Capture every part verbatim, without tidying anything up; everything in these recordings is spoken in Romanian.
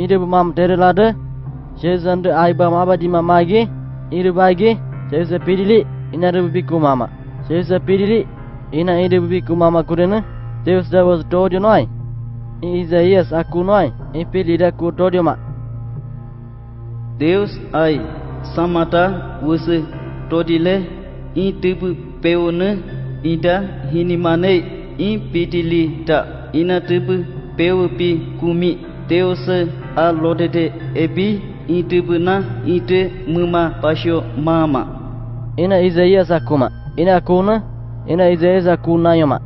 Inde bumam terelada. Şezandı ayba maba dimamagi. Inde bagi. Şeze pirili inarı biku mama. Şeze pirili ina inde biku mama kurena. Deus davos todio noi. Izaias aku noi. Epilida ku todio ma. Deus ai samata vuse todile intibu peona ida hinimane impidilida inatibu peupi kumi Deus a lodede ebi intibu na ide muma pasho mama ina Izaias akuma ina akuna ina Izaias akuna yoma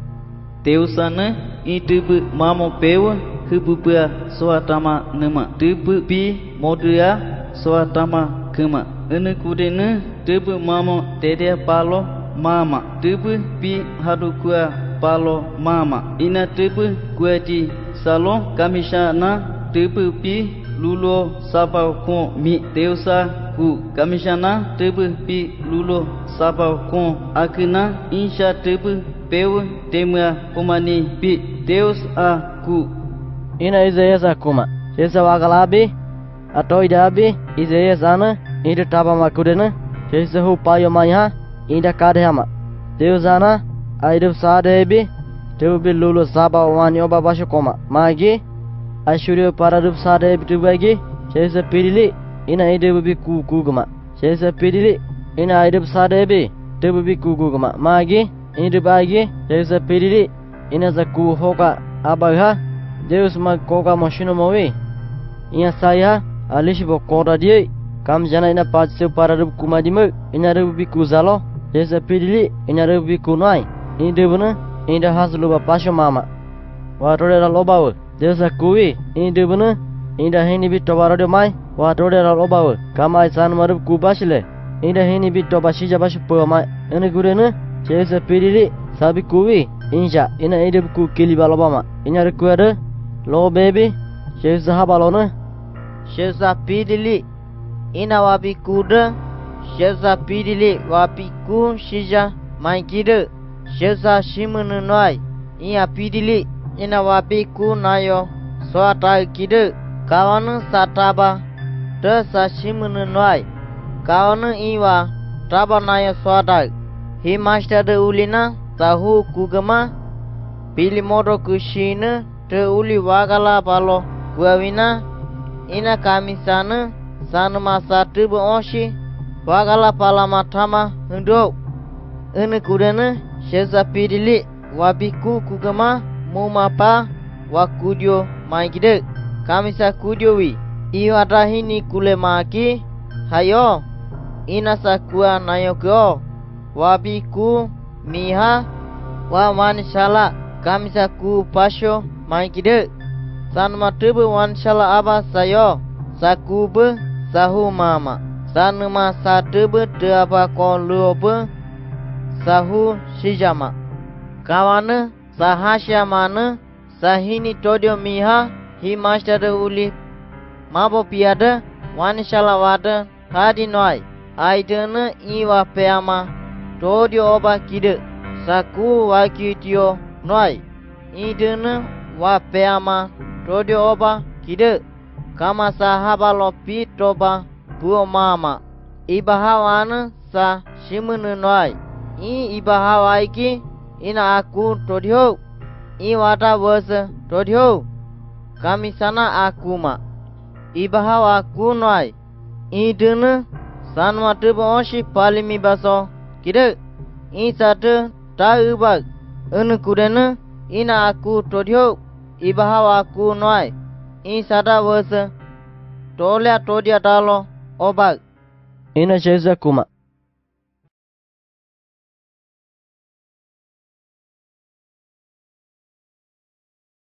Deus ana intibu mamo peua hubupua soatama nama tibu bi modria soatama kama Ana kurena tebu mama tede palo mama tebu pi hadukua palo mama ina tebu kuati salon kamishana tebu pi lulo sabakon mi deusa ku kamishana tebu pi lulo sabakon akina insha tebu peu temua kumani pi deus a ku ina izayasa kuma sesa wagalabi atoidabi izayasana Inda taba makudena, Jesu hu payo maiha, inda kadhama. Deusana, aidu sadebi, tubi lulu saba wanyoba bashukoma. Magi, ashuriu paradub sadebi tubagi, Jesu pidili, ina idubi kuguma. Jesu pidili, ina aidub sadebi, tubi kuguma. Magi, indubagi, Jesu pidili, ina zaku hoka abaga, Deus makoga moshinumovi. Ina saya, alishibo kodadi. Cam jana ina patsu pararup kumadimă, ina rubi cu zalo, desa pidili, ina rubi cu noi, inde bună, inde hasluba pasho mama. Watore la lobaul, desa cuvi, inde bună, inde henibi tobaro de mai, watore la lobaul, cam ai san marup cu basile, inde henibi tobashi jabashi pua mai, în gurenă, desa pidili, sabi cuvi, inja, ina inde cu kiliba lobama, ina recueră, lo baby, desa habalonă, desa pidili. Ina wabi kuda, sheza pidili wabi kun shija maikida, sheza shimunu noi, ina pidili, ina wabi kunayo, soatai kida, kawanu sataba, tasa shimunu noi, kawanu iwa, tabanayo soatai, himashtada ulina, tahu kugama, pilimodo kushina, te uli wagala balo, guavina, ina kamisana, Sanumá sa tâbă onși, Vagala palamatama în două. În curenă, șeza pirili, Wabiku kugama, mumapa, wakudio mai gidă, Kamisa kudiovi, Iwadahini kulemaki, Hayo, inasakua nayokyo, Wabiku miha, Wamanishala, Kamisa ku pasho mai gidă, Sanumá tâbă wanishala aba sayo, Sakubă, Sahu mama, Sanumá sa tâbă tâba conluobă, Sahu shijama. Kavană, Sahashamană, Sahini todio miha, Himashtada uli, Mabopiadă, Vanishalavadă, Hadinoi, Aidănă iva peama, Todio oba kidă, Saku wakitio noi, Idănă va peama, Todio oba kidă. Kama sahaba lopi toba buo mama. Ibahawana sa shimunu noi. I ibahawaiki ina aku todihou. I wata verse todihou. Kamisana akuma. Ibahawa aku noi. I dunu sanwa tuba onshi palimi baso. Kidu. I satu ta ubag. Unukudenu ina aku todihou. Ibahawa aku noi. În sada văză, tolea todia talo obag. În acesta cuma,